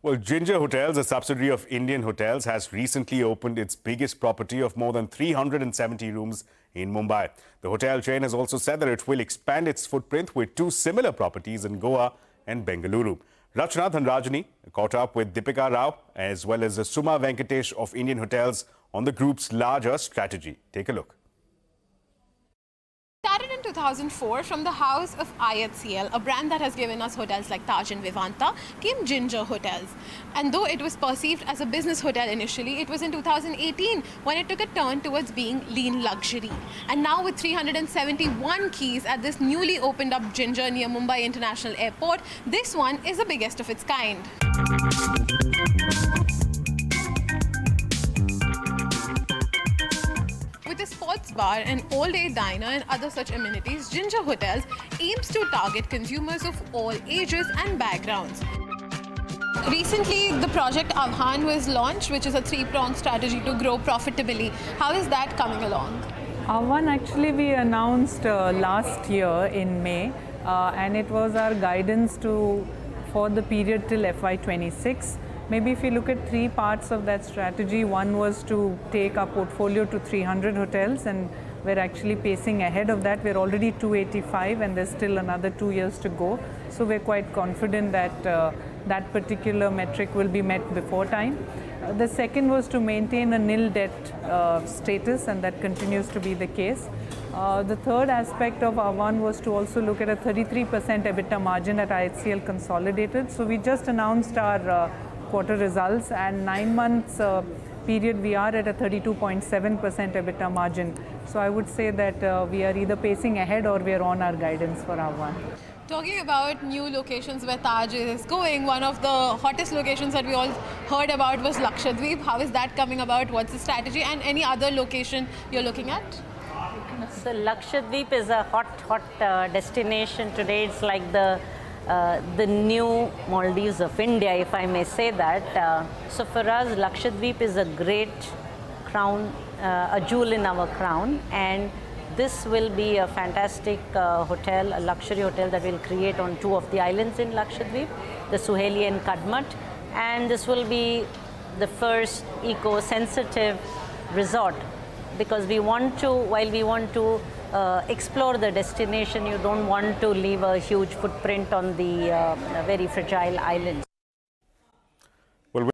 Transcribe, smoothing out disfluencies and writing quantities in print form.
Well, Ginger Hotels, a subsidiary of Indian Hotels, has recently opened its biggest property of more than 370 rooms in Mumbai. The hotel chain has also said that it will expand its footprint with two similar properties in Goa and Bengaluru. Rachna Dhanrajani caught up with Dipika Rao as well as Suma Venkatesh of Indian Hotels on the group's larger strategy. Take a look. Started in 2004 from the house of IHCL, a brand that has given us hotels like Taj and Vivanta, came Ginger Hotels. And though it was perceived as a business hotel initially, it was in 2018 when it took a turn towards being lean luxury. And now with 371 keys at this newly opened up Ginger near Mumbai International Airport, this one is the biggest of its kind. Sports bar, an all-day diner and other such amenities, Ginger Hotels aims to target consumers of all ages and backgrounds. Recently, the project Avhan was launched, which is a three-pronged strategy to grow profitably. How is that coming along? Avhan actually we announced last year in May, and it was our guidance for the period till FY26. Maybe if you look at three parts of that strategy, one was to take our portfolio to 300 hotels, and we're actually pacing ahead of that. We're already 285 and there's still another 2 years to go. So we're quite confident that that particular metric will be met before time. The second was to maintain a nil debt status, and that continues to be the case. The third aspect of Avhan was to also look at a 33% EBITDA margin at IHCL consolidated. So we just announced our quarter results, and 9 months period we are at a 32.7% EBITDA margin. So I would say that we are either pacing ahead or we are on our guidance for Avhan. Talking about new locations where Taj is going, one of the hottest locations that we all heard about was Lakshadweep. How is that coming about? What's the strategy, and any other location you're looking at? So Lakshadweep is a hot destination today. It's like the new Maldives of India, if I may say that. So for us, Lakshadweep is a great crown, a jewel in our crown, and this will be a fantastic hotel, a luxury hotel that we'll create on two of the islands in Lakshadweep, the Suheli and Kadmat, and this will be the first eco-sensitive resort, because we want to, while we want to explore the destination, you don't want to leave a huge footprint on the very fragile island.